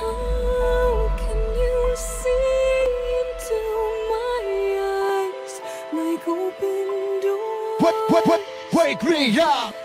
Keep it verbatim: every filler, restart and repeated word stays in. How can you see into my eyes like open doors? What, what, what, wake me up.